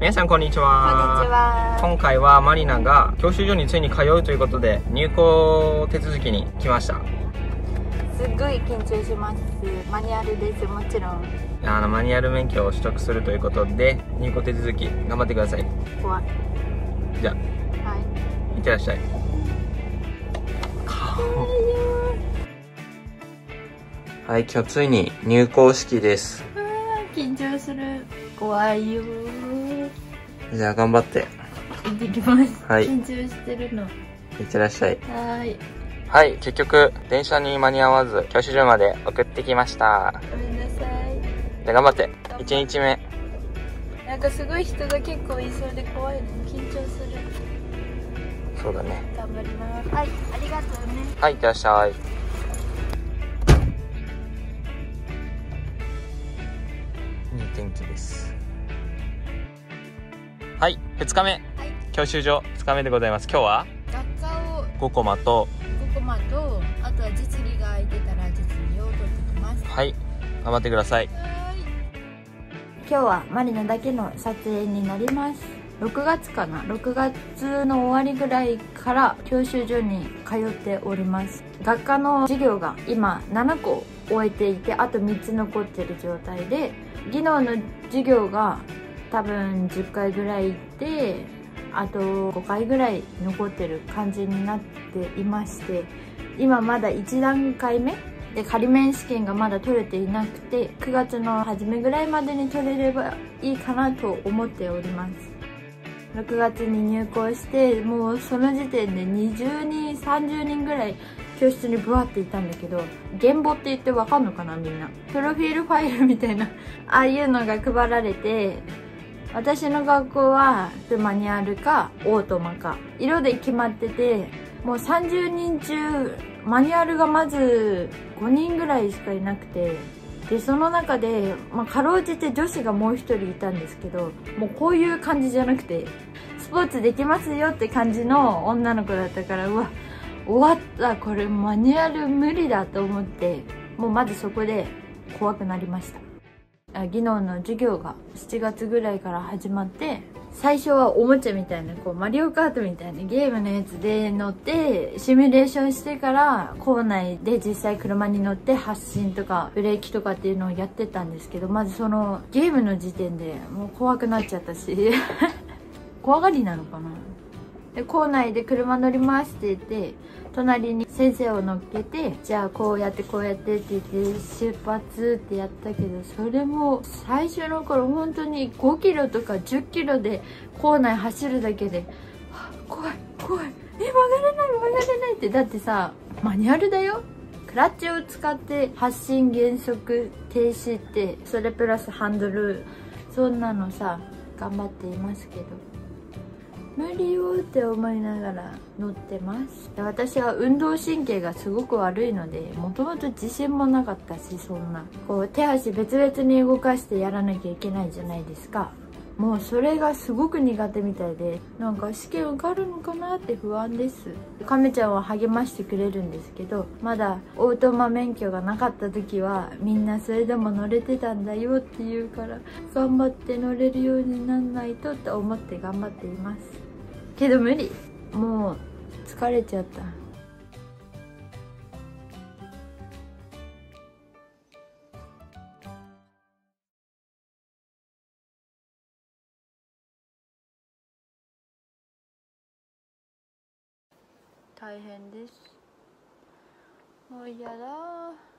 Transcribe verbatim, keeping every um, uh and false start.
皆さんこんにちは。こんにちは。今回はマリナが教習所についに通うということで入校手続きに来ました。すっごい緊張します。マニュアルです。もちろんあのマニュアル免許を取得するということで入校手続き頑張ってください。怖い。じゃあ、はい、いってらっしゃい。はい、今日ついに入校式です。緊張する。怖いよ。じゃあ頑張って行ってきます、はい、緊張してるの。いってらっしゃい。はーい。はい、結局電車に間に合わず教習所まで送ってきました。ごめんなさい。じゃあ頑張っていちにちめ。なんかすごい人が結構いそうで怖いの。緊張する。そうだね。頑張ります。はい、ありがとうね。はい、いってらっしゃい。天気です。はい、ふつかめ、はい、教習所ふつかめでございます。今日は学科をごコマとごコマとあとは実技が空いてたら実技を取ってきます。はい、頑張ってください。はい、今日はマリナだけの撮影になります。ろくがつかな、ろくがつの終わりぐらいから教習所に通っております。学科の授業が今ななこ終えていて、あとみっつ残ってる状態で、技能の授業が多分じゅっかいぐらいで、あとごかいぐらい残ってる感じになっていまして、今まだいちだんかいめで仮免試験がまだ取れていなくて、くがつの初めぐらいまでに取れればいいかなと思っております。ろくがつに入校して、もうその時点でにじゅうにんさんじゅうにんぐらい教室にぶわっていたんだけど、原簿って言ってわかんのかな、みんな。プロフィールファイルみたいなああいうのが配られて、私の学校はマニュアルかオートマか色で決まってて、もうさんじゅうにんちゅうマニュアルがまずごにんぐらいしかいなくて、でその中で、まあ、かろうじて女子がもうひとりいたんですけど、もうこういう感じじゃなくてスポーツできますよって感じの女の子だったから、うわ終わった、これマニュアル無理だと思って、もうまずそこで怖くなりました。技能の授業がしちがつぐらいから始まって、最初はおもちゃみたいな、こうマリオカートみたいなゲームのやつで乗ってシミュレーションしてから、校内で実際車に乗って発進とかブレーキとかっていうのをやってたんですけど、まずそのゲームの時点でもう怖くなっちゃったし怖がりなのかな。で校内で車乗りますって言って、隣に先生を乗っけて、じゃあこうやってこうやってって言って出発ってやったけど、それも最初の頃本当にごキロとかじゅっキロで校内走るだけで、はあ、怖い怖い、え、曲がれない曲がれないって。だってさ、マニュアルだよ。クラッチを使って発進、減速、停止って、それプラスハンドル、そんなのさ頑張っていますけど。無理よって思いながら乗ってます。で私は運動神経がすごく悪いので、もともと自信もなかったし、そんなこう手足別々に動かしてやらなきゃいけないじゃないですか。もうそれがすごく苦手みたいで、なんか試験受かるのかなって不安です。カメちゃんは励ましてくれるんですけど、まだオートマ免許がなかった時はみんなそれでも乗れてたんだよって言うから、頑張って乗れるようになんないとと思って頑張っています。けど無理、もう疲れちゃった。大変です。もうやだー。